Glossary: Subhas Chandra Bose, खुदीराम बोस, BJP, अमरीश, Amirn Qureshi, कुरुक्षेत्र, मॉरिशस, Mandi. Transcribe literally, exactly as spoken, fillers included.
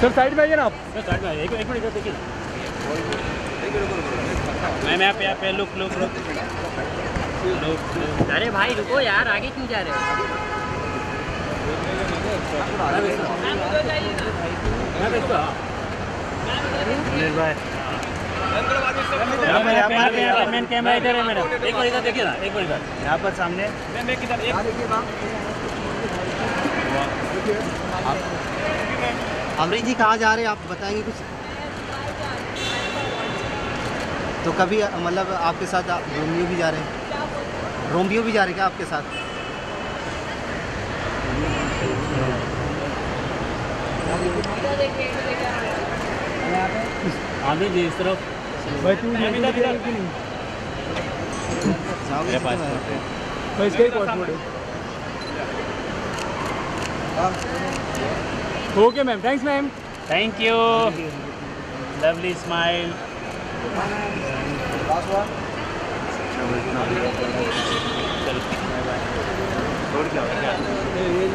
Sir side में आइए ना आप। सर साइड में आइए, एक मिनट इधर देखिए। मैं मैं आप यहाँ पे लुक लुक लुक अरे भाई रुको यार, आगे क्यों जा रहे हो? मेन कैमरा इधर है मैडम, एक मिनट इधर देखिए ना, एक मिनट इधर यहाँ पर सामने अमरीश जी कहाँ जा रहे हैं आप बताएंगे कुछ? तो कभी मतलब आपके साथ आप रोमियो भी जा रहे हैं? रोमियो भी जा रहे हैं क्या आपके साथ? आमिर जी इस तरफ Okay, ma'am. Thanks, ma'am. Thank you. Lovely smile. Last one. Bye-bye.